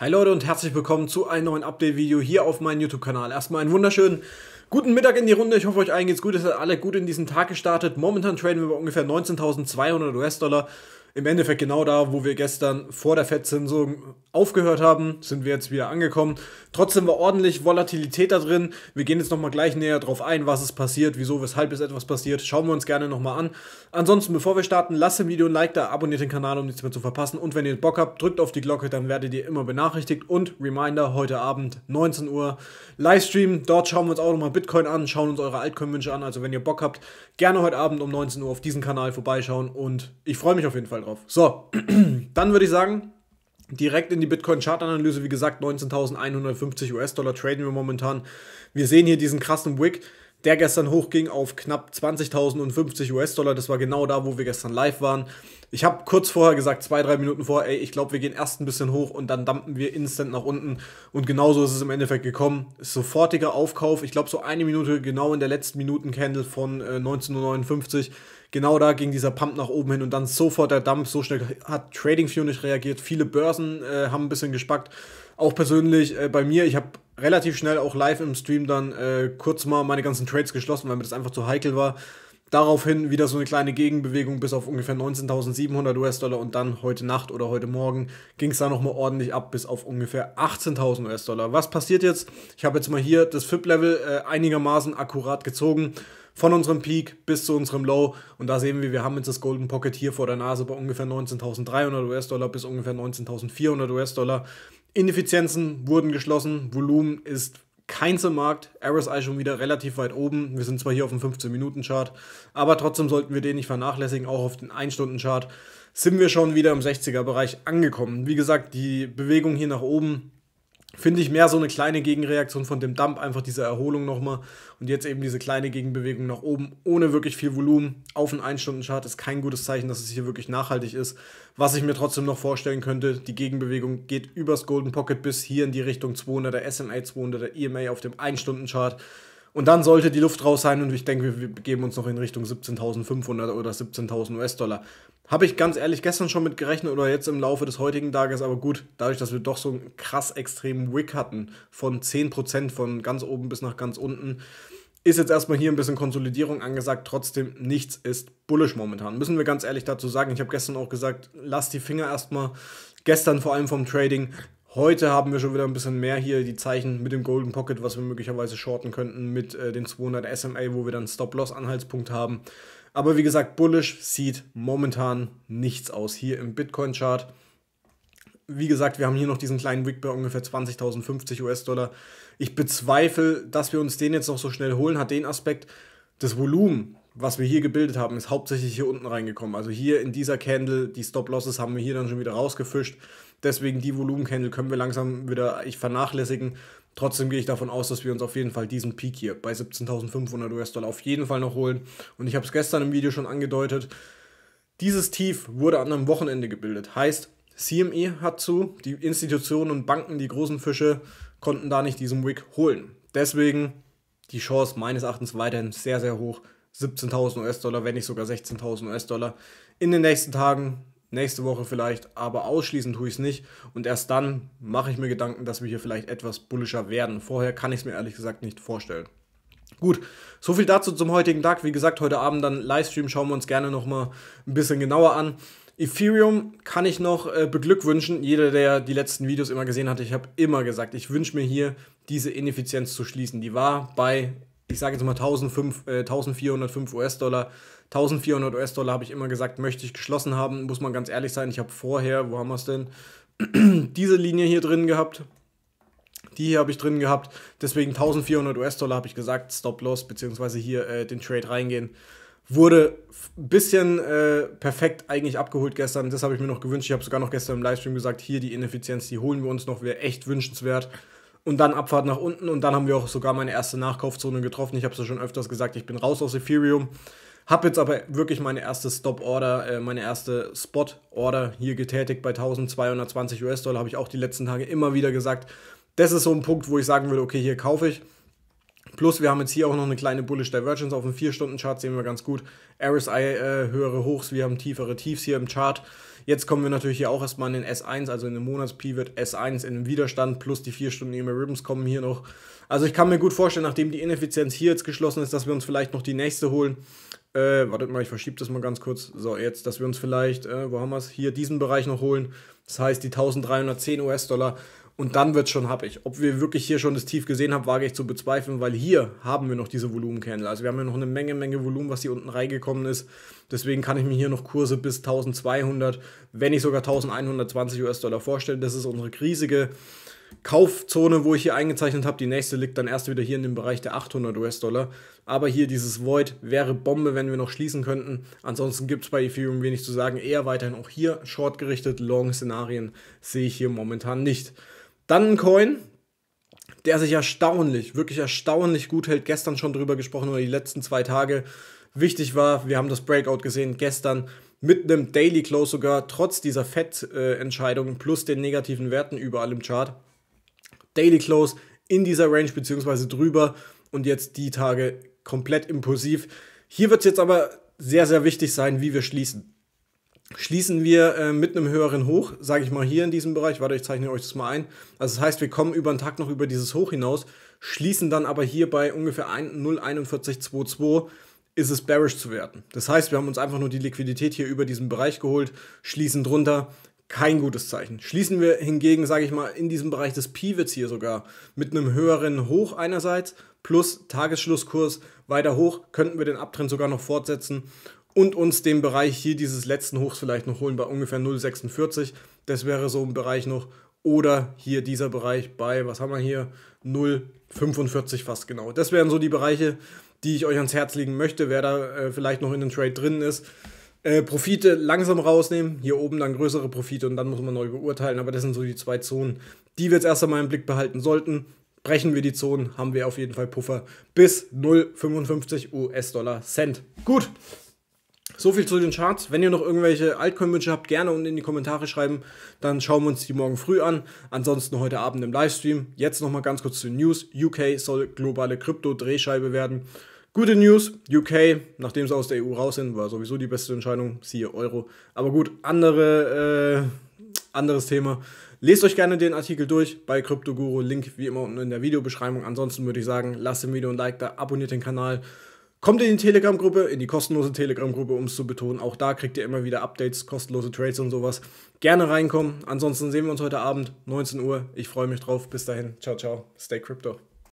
Hi Leute und herzlich willkommen zu einem neuen Update-Video hier auf meinem YouTube-Kanal. Erstmal einen wunderschönen guten Mittag in die Runde. Ich hoffe, euch allen geht's gut. Ihr seid alle gut in diesen Tag gestartet. Momentan traden wir bei ungefähr 19.200 US-Dollar. Im Endeffekt genau da, wo wir gestern vor der FED-Zinsung aufgehört haben, sind wir jetzt wieder angekommen. Trotzdem war ordentlich Volatilität da drin. Wir gehen jetzt nochmal gleich näher drauf ein, was ist passiert, wieso, weshalb ist etwas passiert. Schauen wir uns gerne nochmal an. Ansonsten, bevor wir starten, lasst dem Video ein Like da, abonniert den Kanal, um nichts mehr zu verpassen. Und wenn ihr Bock habt, drückt auf die Glocke, dann werdet ihr immer benachrichtigt. Und Reminder, heute Abend 19 Uhr Livestream. Dort schauen wir uns auch nochmal Bitcoin an, schauen uns eure Altcoin-Wünsche an. Also wenn ihr Bock habt, gerne heute Abend um 19 Uhr auf diesen Kanal vorbeischauen. Und ich freue mich auf jeden Fall drauf. So, dann würde ich sagen, direkt in die Bitcoin-Chart-Analyse. Wie gesagt, 19.150 US-Dollar traden wir momentan. Wir sehen hier diesen krassen Wick, der gestern hochging auf knapp 20.050 US-Dollar. Das war genau da, wo wir gestern live waren. Ich habe kurz vorher gesagt, 2-3 Minuten vorher, ey, ich glaube, wir gehen erst ein bisschen hoch und dann dumpen wir instant nach unten. Und genauso ist es im Endeffekt gekommen. Sofortiger Aufkauf, ich glaube so eine Minute, genau in der letzten Minuten-Candle von 19.59 Uhr. Genau da ging dieser Pump nach oben hin und dann sofort der Dump. So schnell hat Tradingview nicht reagiert. Viele Börsen haben ein bisschen gespackt. Auch persönlich bei mir, ich habe relativ schnell auch live im Stream dann kurz mal meine ganzen Trades geschlossen, weil mir das einfach zu heikel war. Daraufhin wieder so eine kleine Gegenbewegung bis auf ungefähr 19.700 US-Dollar und dann heute Nacht oder heute Morgen ging es da nochmal ordentlich ab bis auf ungefähr 18.000 US-Dollar. Was passiert jetzt? Ich habe jetzt mal hier das FIB-Level einigermaßen akkurat gezogen von unserem Peak bis zu unserem Low und da sehen wir, wir haben jetzt das Golden Pocket hier vor der Nase bei ungefähr 19.300 US-Dollar bis ungefähr 19.400 US-Dollar. Ineffizienzen wurden geschlossen, Volumen ist keins im Markt, RSI schon wieder relativ weit oben, wir sind zwar hier auf dem 15-Minuten-Chart, aber trotzdem sollten wir den nicht vernachlässigen, auch auf den 1-Stunden-Chart sind wir schon wieder im 60er-Bereich angekommen. Wie gesagt, die Bewegung hier nach oben finde ich mehr so eine kleine Gegenreaktion von dem Dump, einfach diese Erholung nochmal und jetzt eben diese kleine Gegenbewegung nach oben, ohne wirklich viel Volumen auf den 1-Stunden-Chart ist kein gutes Zeichen, dass es hier wirklich nachhaltig ist. Was ich mir trotzdem noch vorstellen könnte, die Gegenbewegung geht übers Golden Pocket bis hier in die Richtung 200er SMA, 200er EMA auf dem 1-Stunden-Chart und dann sollte die Luft raus sein und ich denke, wir begeben uns noch in Richtung 17.500 oder 17.000 US-Dollar. Habe ich ganz ehrlich gestern schon mit gerechnet oder jetzt im Laufe des heutigen Tages, aber gut, dadurch, dass wir doch so einen krass extremen Wick hatten von 10% von ganz oben bis nach ganz unten, ist jetzt erstmal hier ein bisschen Konsolidierung angesagt, trotzdem nichts ist bullish momentan. Müssen wir ganz ehrlich dazu sagen, ich habe gestern auch gesagt, lasst die Finger erstmal, gestern vor allem vom Trading. Heute haben wir schon wieder ein bisschen mehr hier die Zeichen mit dem Golden Pocket, was wir möglicherweise shorten könnten mit den 200 SMA, wo wir dann Stop-Loss-Anhaltspunkt haben. Aber wie gesagt, bullish sieht momentan nichts aus hier im Bitcoin-Chart. Wie gesagt, wir haben hier noch diesen kleinen Wick bei ungefähr 20.050 US-Dollar. Ich bezweifle, dass wir uns den jetzt noch so schnell holen, hat den Aspekt, das Volumen, was wir hier gebildet haben, ist hauptsächlich hier unten reingekommen. Also hier in dieser Candle, die Stop-Losses haben wir hier dann schon wieder rausgefischt. Deswegen die Volumen-Candle können wir langsam wieder vernachlässigen. Trotzdem gehe ich davon aus, dass wir uns auf jeden Fall diesen Peak hier bei 17.500 US-Dollar auf jeden Fall noch holen. Und ich habe es gestern im Video schon angedeutet, dieses Tief wurde an einem Wochenende gebildet. Heißt, CME hat zu, die Institutionen und Banken, die großen Fische, konnten da nicht diesen Wick holen. Deswegen die Chance meines Erachtens weiterhin sehr, sehr hoch. 17.000 US-Dollar, wenn nicht sogar 16.000 US-Dollar in den nächsten Tagen. Nächste Woche vielleicht, aber ausschließend tue ich es nicht. Und erst dann mache ich mir Gedanken, dass wir hier vielleicht etwas bullischer werden. Vorher kann ich es mir ehrlich gesagt nicht vorstellen. Gut, soviel dazu zum heutigen Tag. Wie gesagt, heute Abend dann Livestream, schauen wir uns gerne nochmal ein bisschen genauer an. Ethereum kann ich noch beglückwünschen. Jeder, der die letzten Videos immer gesehen hat, ich habe immer gesagt, ich wünsche mir hier diese Ineffizienz zu schließen. Die war bei, ich sage jetzt mal 1405 US-Dollar. 1400 US-Dollar habe ich immer gesagt, möchte ich geschlossen haben, muss man ganz ehrlich sein. Ich habe vorher, wo haben wir es denn, diese Linie hier drin gehabt, die hier habe ich drin gehabt, deswegen 1400 US-Dollar habe ich gesagt, Stop-Loss, beziehungsweise hier den Trade reingehen. Wurde ein bisschen perfekt eigentlich abgeholt gestern, das habe ich mir noch gewünscht. Ich habe sogar noch gestern im Livestream gesagt, hier die Ineffizienz, die holen wir uns noch, wäre echt wünschenswert. Und dann Abfahrt nach unten und dann haben wir auch sogar meine erste Nachkaufzone getroffen. Ich habe es ja schon öfters gesagt, ich bin raus aus Ethereum. Habe jetzt aber wirklich meine erste Stop-Order, meine erste Spot-Order hier getätigt bei 1220 US-Dollar. Habe ich auch die letzten Tage immer wieder gesagt. Das ist so ein Punkt, wo ich sagen würde, okay, hier kaufe ich. Plus wir haben jetzt hier auch noch eine kleine Bullish Divergence auf dem 4-Stunden-Chart, sehen wir ganz gut. RSI höhere Hochs, wir haben tiefere Tiefs hier im Chart. Jetzt kommen wir natürlich hier auch erstmal in den S1, also in den Monats-Pivot S1 in den Widerstand, plus die 4 Stunden EMA-Ribbons kommen hier noch. Also ich kann mir gut vorstellen, nachdem die Ineffizienz hier jetzt geschlossen ist, dass wir uns vielleicht noch die nächste holen. Wartet mal, ich verschiebe das mal ganz kurz. So, jetzt, dass wir uns vielleicht, wo haben wir es? Hier diesen Bereich noch holen. Das heißt die 1310 US-Dollar. Und dann wird es schon happig. Ob wir wirklich hier schon das Tief gesehen haben, wage ich zu bezweifeln, weil hier haben wir noch diese Volumencandle. Also wir haben ja noch eine Menge Volumen, was hier unten reingekommen ist. Deswegen kann ich mir hier noch Kurse bis 1200, wenn nicht sogar 1120 US-Dollar vorstellen. Das ist unsere riesige Kaufzone, wo ich hier eingezeichnet habe. Die nächste liegt dann erst wieder hier in dem Bereich der 800 US-Dollar. Aber hier dieses Void wäre Bombe, wenn wir noch schließen könnten. Ansonsten gibt es bei Ethereum wenig zu sagen. Eher weiterhin auch hier short gerichtet. Long-Szenarien sehe ich hier momentan nicht. Dann ein Coin, der sich erstaunlich, wirklich erstaunlich gut hält. Gestern schon drüber gesprochen, oder die letzten 2 Tage. Wichtig war, wir haben das Breakout gesehen gestern mit einem Daily Close sogar, trotz dieser FED-Entscheidung plus den negativen Werten überall im Chart. Daily Close in dieser Range bzw. drüber und jetzt die Tage komplett impulsiv. Hier wird es jetzt aber sehr wichtig sein, wie wir schließen. Schließen wir mit einem höheren Hoch, sage ich mal hier in diesem Bereich, warte, ich zeichne euch das mal ein, also das heißt, wir kommen über den Tag noch über dieses Hoch hinaus, schließen dann aber hier bei ungefähr 0,4122, ist es bearish zu werten. Das heißt, wir haben uns einfach nur die Liquidität hier über diesen Bereich geholt, schließen drunter, kein gutes Zeichen. Schließen wir hingegen, sage ich mal, in diesem Bereich des Pivots hier sogar mit einem höheren Hoch einerseits, plus Tagesschlusskurs weiter hoch, könnten wir den Abtrend sogar noch fortsetzen und uns den Bereich hier dieses letzten Hochs vielleicht noch holen bei ungefähr 0,46. Das wäre so ein Bereich noch. Oder hier dieser Bereich bei, was haben wir hier, 0,45 fast genau. Das wären so die Bereiche, die ich euch ans Herz legen möchte, wer da vielleicht noch in den Trade drin ist. Profite langsam rausnehmen, hier oben dann größere Profite und dann muss man neu beurteilen. Aber das sind so die 2 Zonen, die wir jetzt erst einmal im Blick behalten sollten. Brechen wir die Zonen, haben wir auf jeden Fall Puffer bis 0,55 US-Dollar Cent. Gut. So viel zu den Charts. Wenn ihr noch irgendwelche Altcoin-Wünsche habt, gerne unten in die Kommentare schreiben. Dann schauen wir uns die morgen früh an. Ansonsten heute Abend im Livestream. Jetzt nochmal ganz kurz zu den News. UK soll globale Krypto-Drehscheibe werden. Gute News. UK, nachdem sie aus der EU raus sind, war sowieso die beste Entscheidung. Siehe Euro. Aber gut, anderes Thema. Lest euch gerne den Artikel durch bei CryptoGuru. Link wie immer unten in der Videobeschreibung. Ansonsten würde ich sagen, lasst dem Video ein Like da, abonniert den Kanal. Kommt in die Telegram-Gruppe, in die kostenlose Telegram-Gruppe, um es zu betonen. Auch da kriegt ihr immer wieder Updates, kostenlose Trades und sowas. Gerne reinkommen. Ansonsten sehen wir uns heute Abend, 19 Uhr. Ich freue mich drauf. Bis dahin. Ciao, ciao. Stay Crypto.